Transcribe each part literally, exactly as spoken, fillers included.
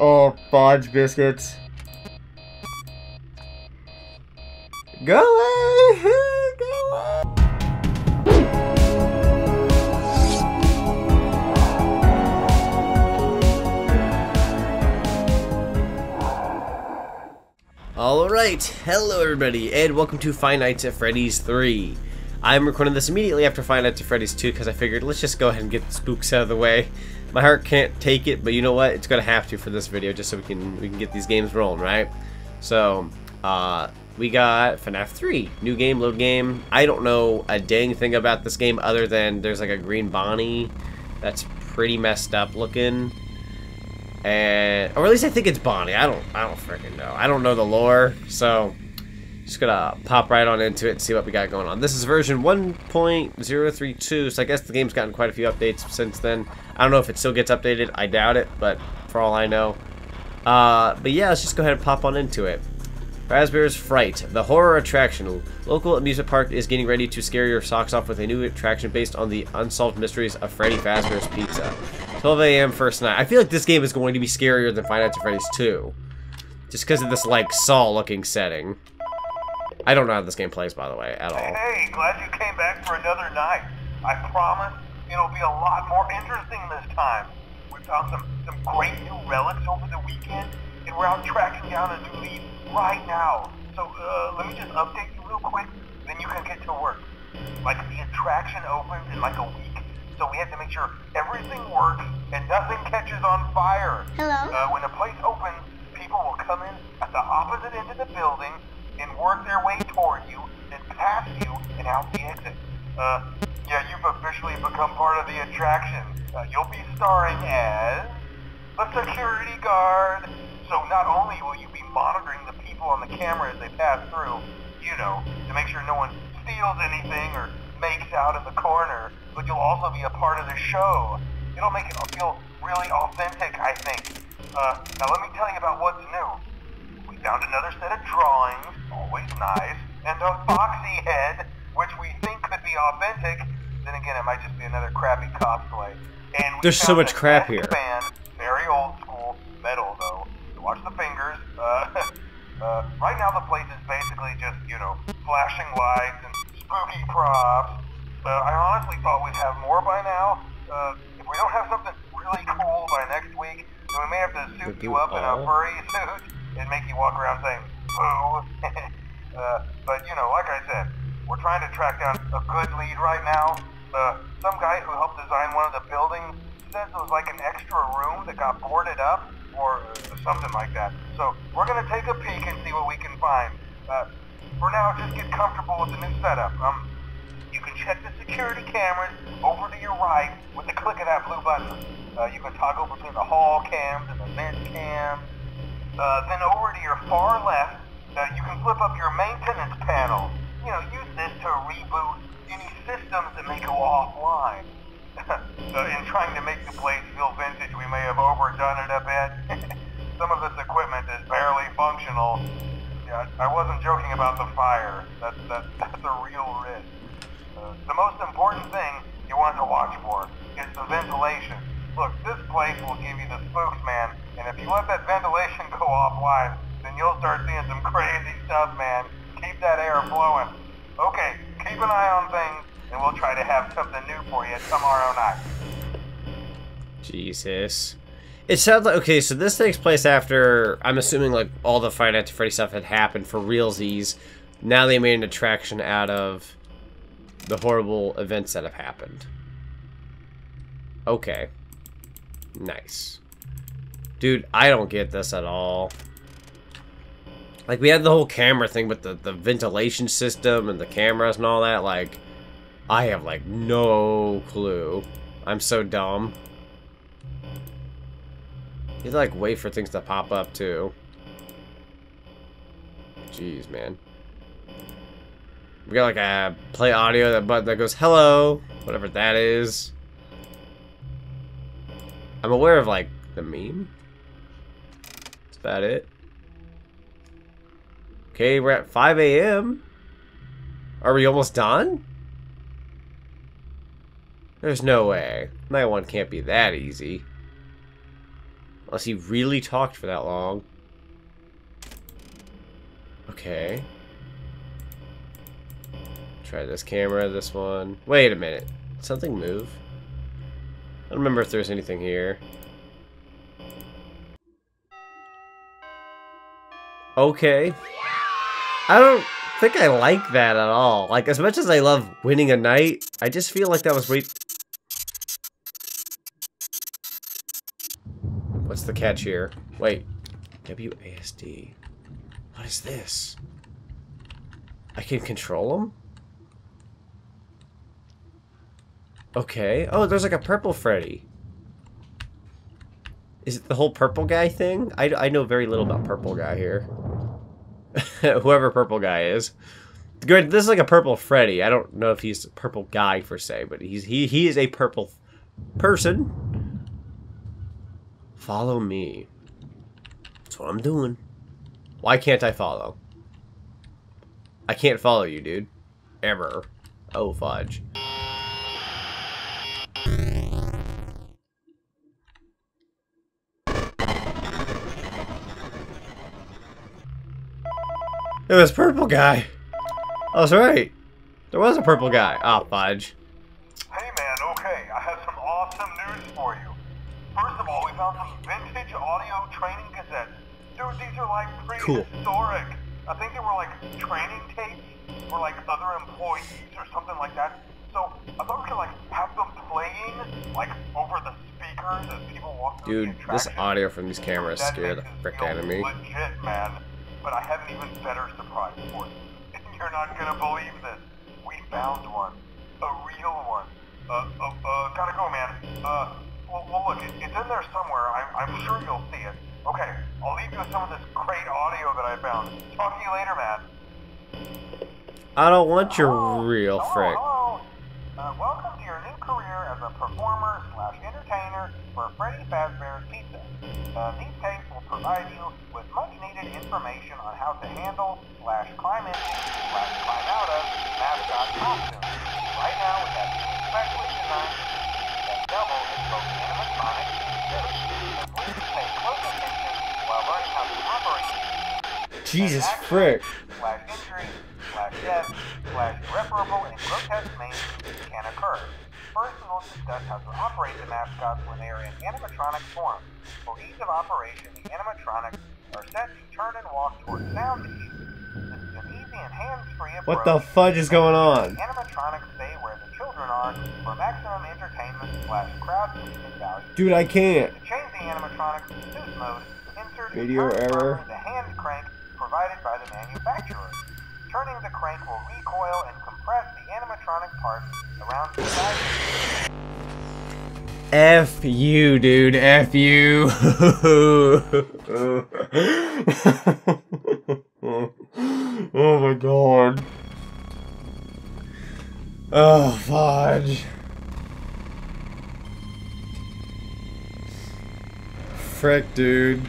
Oh, fudge biscuits. Go away! Go away! Alright, hello everybody, and welcome to Five Nights at Freddy's three. I'm recording this immediately after Five Nights at Freddy's two because I figured let's just go ahead and get the spooks out of the way. My heart can't take it, but you know what? It's gonna have to for this video just so we can we can get these games rolling, right? So, uh, we got F NAF three, new game, load game. I don't know a dang thing about this game other than there's like a green Bonnie that's pretty messed up looking, and or at least I think it's Bonnie. I don't I don't freaking know. I don't know the lore, so just gonna pop right on into it and see what we got going on. This is version one point zero three two, so I guess the game's gotten quite a few updates since then. I don't know if it still gets updated. I doubt it, but for all I know. Uh, but yeah, let's just go ahead and pop on into it. Fazbear's Fright, the horror attraction. Local amusement park is getting ready to scare your socks off with a new attraction based on the unsolved mysteries of Freddy Fazbear's Pizza. twelve A M first night. I feel like this game is going to be scarier than Five Nights at Freddy's two. Just because of this, like, Saw-looking setting. I don't know how this game plays, by the way, at all. Hey, hey, glad you came back for another night. I promise it'll be a lot more interesting this time. We found some, some great new relics over the weekend, and we're out tracking down a new lead right now. So, uh, let me just update you real quick, then you can get to work. Like, the attraction opens in like a week, so we have to make sure everything works and nothing catches on fire. Hello? Uh, when a place opens, people will come in at the opposite end of the building, and work their way toward you, and past you, and out the exit. Uh, yeah, you've officially become part of the attraction. Uh, you'll be starring as a security guard. So not only will you be monitoring the people on the camera as they pass through, you know, to make sure no one steals anything or makes out of the corner, but you'll also be a part of the show. It'll make it feel really authentic, I think. Uh, now let me tell you about what's new. Found another set of drawings, always nice, and a Foxy head, which we think could be authentic. Then again, it might just be another crappy cosplay. And we there's so much crap here. Band, very old school, metal though. So watch the fingers. Uh, uh, right now the place is basically just, you know, flashing lights and spooky props. Uh, I honestly thought we'd have more by now. Uh, if we don't have something really cool by next week, then we may have to suit you up in a furry suit. It'd make you walk around saying, boo. uh, but, you know, like I said, we're trying to track down a good lead right now. Uh, some guy who helped design one of the buildings says it was like an extra room that got boarded up or uh, something like that. So we're going to take a peek and see what we can find. Uh, for now, just get comfortable with the new setup. Um, you can check the security cameras over to your right with the click of that blue button. Uh, you can toggle between the hall cams and the vent cams. Uh, then over to your far left, uh, you can flip up your maintenance panel. You know, use this to reboot any systems that may go offline. uh, in trying to make the place feel vintage, we may have overdone it a bit. Some of this equipment is barely functional. Yeah, I wasn't joking about the fire. That's, that's, that's a real risk. Uh, the most important thing you want to watch for is the ventilation. Look, this place will give you the spooks, man. And if you let that ventilation go offline, then you'll start seeing some crazy stuff, man. Keep that air flowing. Okay, keep an eye on things, and we'll try to have something new for you tomorrow night. Jesus. It sounds like, okay, so this takes place after, I'm assuming, like, all the Five Nights at Freddy's stuff had happened for realsies. Now they made an attraction out of the horrible events that have happened. Okay. Nice. Dude, I don't get this at all. Like, we had the whole camera thing with the, the ventilation system and the cameras and all that. Like, I have, like, no clue. I'm so dumb. You have to, like, wait for things to pop up, too. Jeez, man. We got, like, a play audio, that button that goes, hello, whatever that is. I'm aware of, like, the meme. Is that it? Okay, we're at five A M Are we almost done? There's no way. Night one can't be that easy. Unless he really talked for that long. Okay. Try this camera, this one. Wait a minute. Did something move? I don't remember if there's anything here. Okay. I don't think I like that at all. Like, as much as I love winning a night, I just feel like that was way... What's the catch here? Wait. W A S D. What is this? I can control him? Okay. Oh, there's like a purple Freddy. Is it the whole purple guy thing? I, I know very little about purple guy here. Whoever purple guy is. Good. This is like a purple Freddy. I don't know if he's a purple guy per se, but he's he he is a purple person. Follow me. That's what I'm doing. Why can't I follow? I can't follow you, dude. Ever. Oh, fudge. It was purple guy. I was right. There was a purple guy. Ah, oh, fudge. Hey man, okay. I have some awesome news for you. First of all, we found some vintage audio training cassettes. Dude, these are like prehistoric. Cool. I think they were like training tapes or like other employees or something like that. So I thought we could like have them playing like over the speakers as people walk through. Dude, the this audio from these cameras scared the frick out of me. Legit, man. But I have an even better surprise for you. You're not gonna believe this. We found one. A real one. Uh, uh, uh, gotta go, man. Uh, well, well look, it, it's in there somewhere. I'm, I'm sure you'll see it. Okay, I'll leave you with some of this great audio that I found. Talk to you later, man. I don't want your oh, real oh, frick. Hello. Uh, welcome to your new career as a performer slash entertainer for Freddy Fazbear's Pizza. Uh, these tapes will provide you with much needed information on how to handle slash climb into slash climb out of mascot costumes. Right now we have two specially designed that double is both animatronic and very so please pay close attention while learning how to operate. Jesus frick. Slash injury, slash death, slash irreparable and grotesque maintenance can occur. First, we will discuss how to operate the mascots when they are in animatronic form. For ease of operation, the animatronics are set to turn and walk towards sound ease. This is an easy and hands-free approach. What the fudge is going on? The animatronics stay where the children are for maximum entertainment slash crowd-pleasing value. Dude, I can't. To change the animatronics to suit mode, insert video error. The hand crank provided by the manufacturer. Turning the crank will recoil and compress the animatronic part around the side. F you, dude. F you. Oh my god. Oh, fudge. Frick, dude.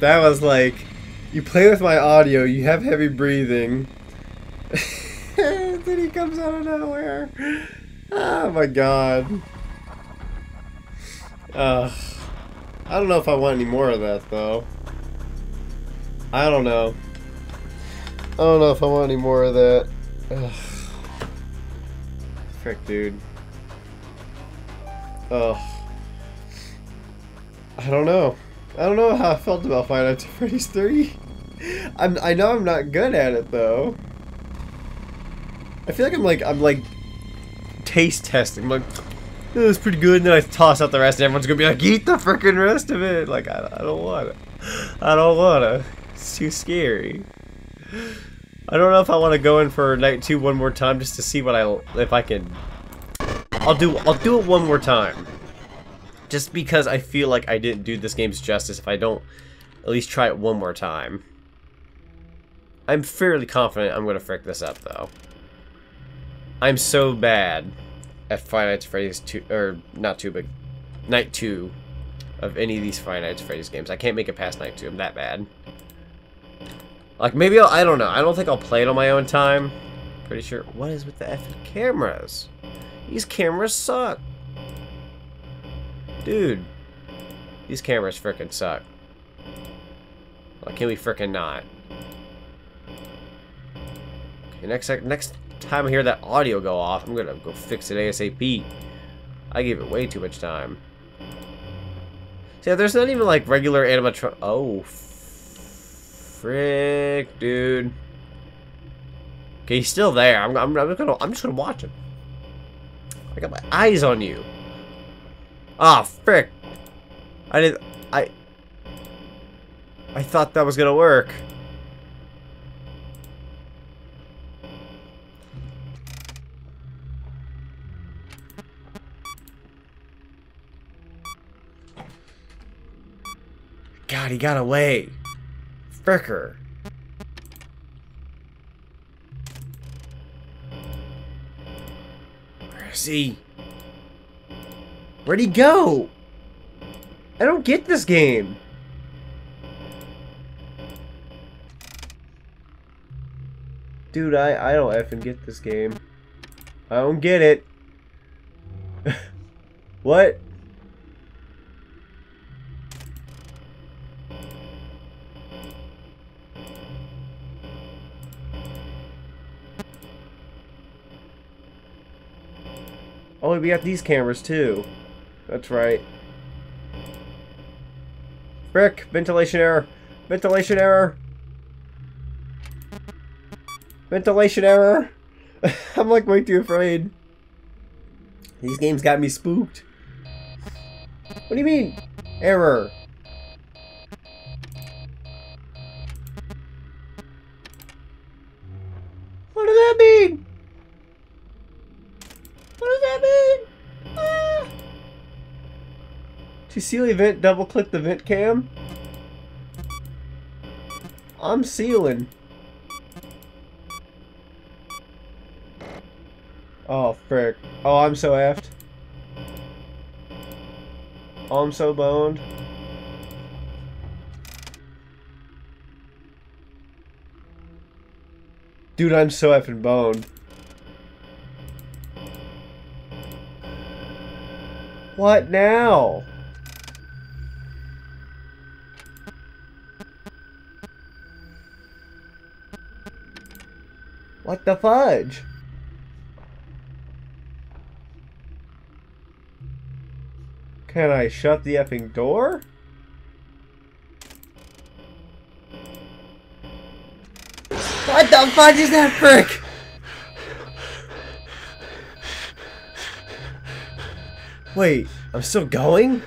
That was like... You play with my audio, you have heavy breathing. Then he comes out of nowhere. Oh my god. Uh, I don't know if I want any more of that though. I don't know. I don't know if I want any more of that. Ugh. Frick, dude. Ugh. I don't know. I don't know how I felt about Five Nights at Freddy's three. I'm, I know I'm not good at it though. I feel like I'm like, I'm like taste testing. I'm like, oh, it's pretty good. And then I toss out the rest and everyone's gonna be like, eat the frickin' rest of it. Like, I, I don't wanna. I don't wanna. It's too scary. I don't know if I wanna go in for night two one more time just to see what I, if I can. I'll do, I'll do it one more time. Just because I feel like I didn't do this game's justice if I don't at least try it one more time. I'm fairly confident I'm gonna frick this up though. I'm so bad at Five Nights at Freddy's two, or not two, but night two of any of these Five Nights at Freddy's games. I can't make it past night two. I'm that bad. Like maybe I'll, I don't know. I don't think I'll play it on my own time. Pretty sure. What is with the effing cameras? These cameras suck. Dude, These cameras frickin' suck. Like, can we frickin' not? Okay, next next time I hear that audio go off, I'm gonna go fix it ASAP. I gave it way too much time. See, there's not even like regular animatronic. Oh, frick, dude. Okay, he's still there. I'm, I'm, I'm gonna. I'm just gonna watch him. I got my eyes on you. Ah, frick. I didn't. I. I thought that was gonna work. God, he got away. Fricker. Where is he? Where'd he go? I don't get this game. Dude, I, I don't effing get this game. I don't get it. What? Oh, we got these cameras too. That's right. Frick! Ventilation error! Ventilation error! Ventilation error! I'm like way too afraid. These games got me spooked. What do you mean? Error! What does that mean? What does that mean? Ah. To seal the vent, double click the vent cam. I'm sealing. Oh, frick. Oh, I'm so effed. Oh, I'm so boned. Dude, I'm so effing boned. What now? What the fudge? Can I shut the effing door? What the fudge is that frick? Wait, I'm still going?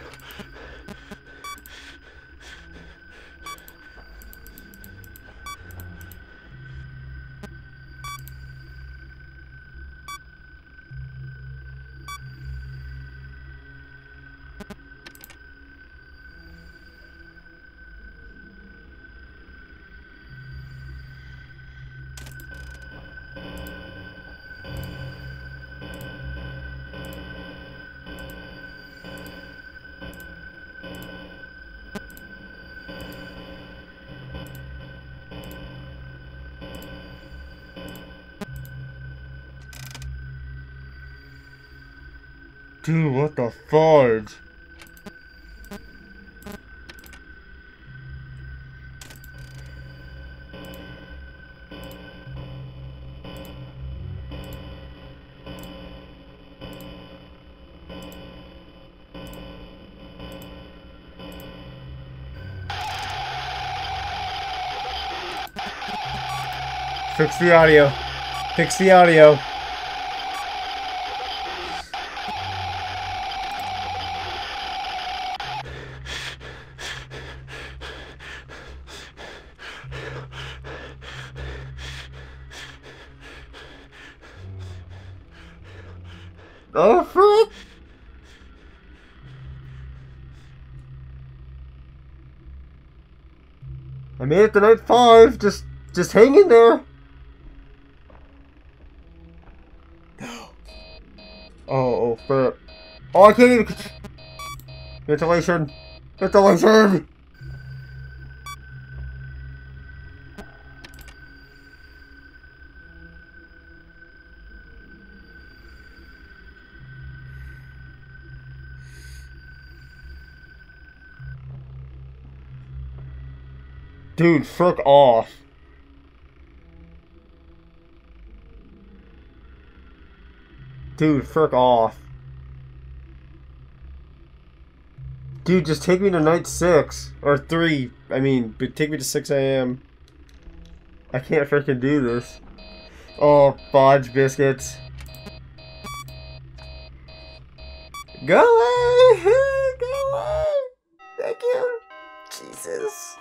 Dude, what the fudge? Fix the audio. Fix the audio. Oh, frick! I made it to night five. Just, just hang in there. Oh, oh, frick! Oh, I can't even. Ventilation, ventilation. Dude, frick off. Dude, frick off. Dude, just take me to night six. Or three. I mean, but take me to six A M I can't freaking do this. Oh, fudge biscuits. Go away! Go away! Thank you. Jesus.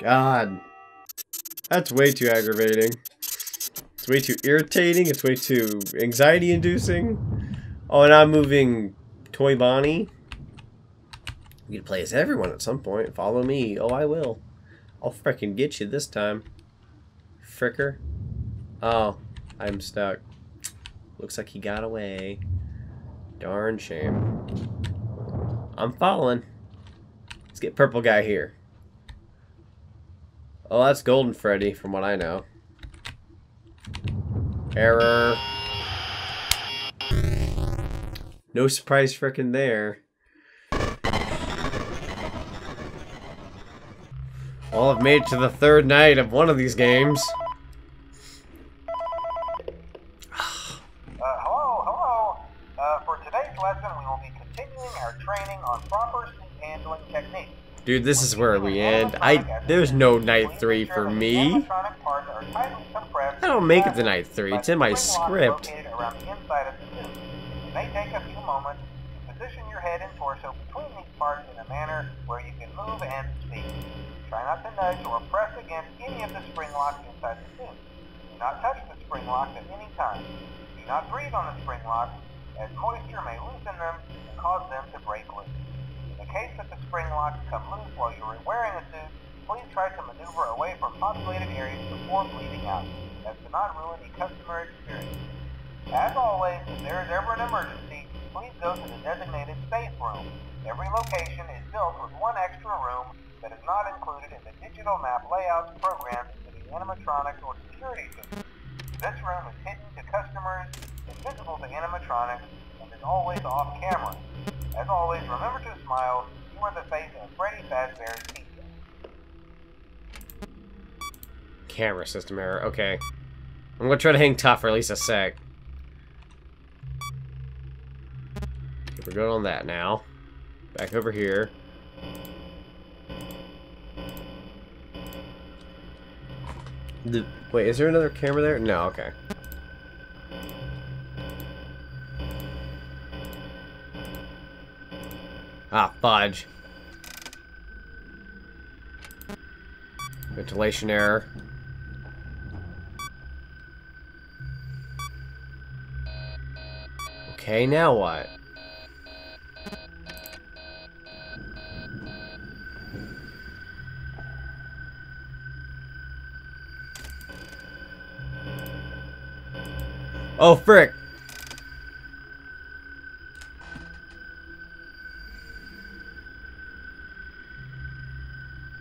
God. That's way too aggravating. It's way too irritating. It's way too anxiety-inducing. Oh, and I'm moving Toy Bonnie. You can play as everyone at some point. Follow me. Oh, I will. I'll frickin' get you this time. Fricker. Oh, I'm stuck. Looks like he got away. Darn shame. I'm following. Let's get purple guy here. Oh, that's Golden Freddy, from what I know. Error. No surprise frickin' there. Well, I've made it to the third night of one of these games. Uh, hello, hello. Uh, for today's lesson, we will be continuing our training on proper sleep handling techniques. Dude, this is where we end. I there's no night three for me. I don't make it to night three. It's in my script. It may take a few moments to position your head and torso between these parts in a manner where you can move and speak. Try not to nudge or press against any of the spring locks inside the suit. Do not touch the spring locks at any time. Do not breathe on the spring locks, as moisture may loosen them and cause them to break loose. In the case that the spring locks come loose while you are wearing a suit, please try to maneuver away from populated areas before bleeding out, as to not ruin the customer experience. As always, if there is ever an emergency, please go to the designated safe room. Every location is built with one extra room that is not included in the digital map layouts programmed into the animatronics or security system. This room is hidden to customers, invisible to animatronics, and is always off camera. As always, remember to smile. You are the face of Freddy Fazbear's Pizza. Camera system error. Okay. I'm gonna try to hang tough for at least a sec. Okay, we're good on that now. Back over here. The, wait, is there another camera there? No, okay. Ah, fudge. Ventilation error. Okay, now what? Oh, frick!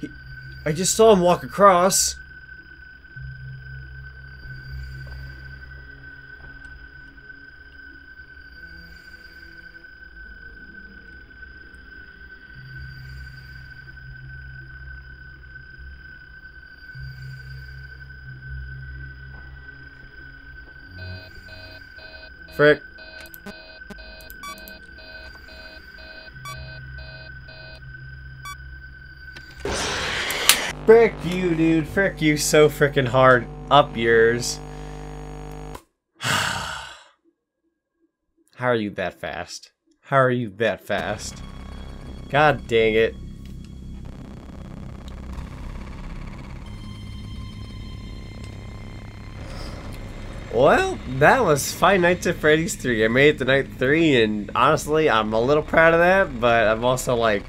He, I just saw him walk across. Frick. Frick you, dude. Frick you so frickin' hard. Up yours. How are you that fast? How are you that fast? God dang it. Well, that was Five Nights at Freddy's three. I made it to night three, and honestly, I'm a little proud of that, but I'm also, like,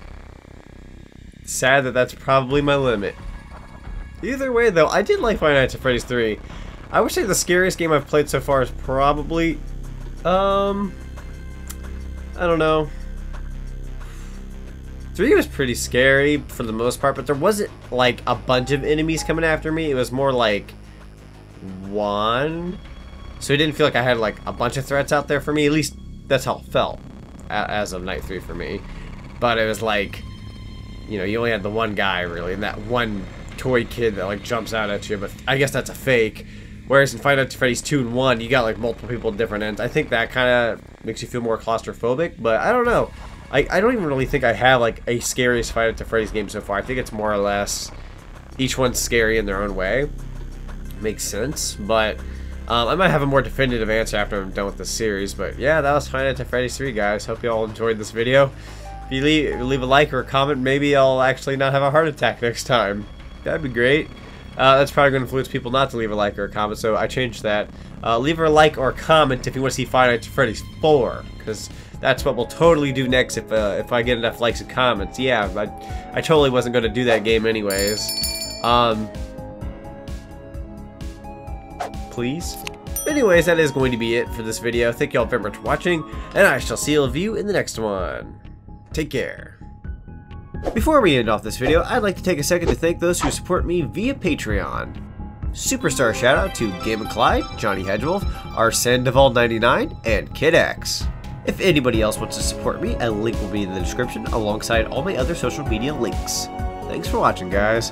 sad that that's probably my limit. Either way, though, I did like Five Nights at Freddy's three. I would say the scariest game I've played so far is probably, um, I don't know. three was pretty scary for the most part, but there wasn't, like, a bunch of enemies coming after me. It was more like one. So it didn't feel like I had like a bunch of threats out there for me. At least that's how it felt as of night three for me. But it was like, you know, you only had the one guy really, and that one toy kid that like jumps out at you. But I guess that's a fake. Whereas in Five Nights at Freddy's two and one, you got like multiple people at different ends. I think that kind of makes you feel more claustrophobic, but I don't know. I, I don't even really think I have like a scariest Five Nights at Freddy's game so far. I think it's more or less each one's scary in their own way. Makes sense, but um, I might have a more definitive answer after I'm done with this series. But yeah, that was Five Nights at Freddy's three, guys. Hope you all enjoyed this video. If you leave, leave a like or a comment, maybe I'll actually not have a heart attack next time. That'd be great. Uh, that's probably going to influence people not to leave a like or a comment, so I changed that. Uh, leave a like or a comment if you want to see Five Nights at Freddy's four, because that's what we'll totally do next if uh, if I get enough likes and comments. Yeah, I, I totally wasn't going to do that game anyways. Um, please? Anyways, that is going to be it for this video. Thank you all very much for watching, and I shall see all of you in the next one. Take care. Before we end off this video, I'd like to take a second to thank those who support me via Patreon. Superstar shoutout to GameandClyde, JohnnyHedgewolf, Arsene Deval ninety-nine, and KidX. If anybody else wants to support me, a link will be in the description alongside all my other social media links. Thanks for watching, guys.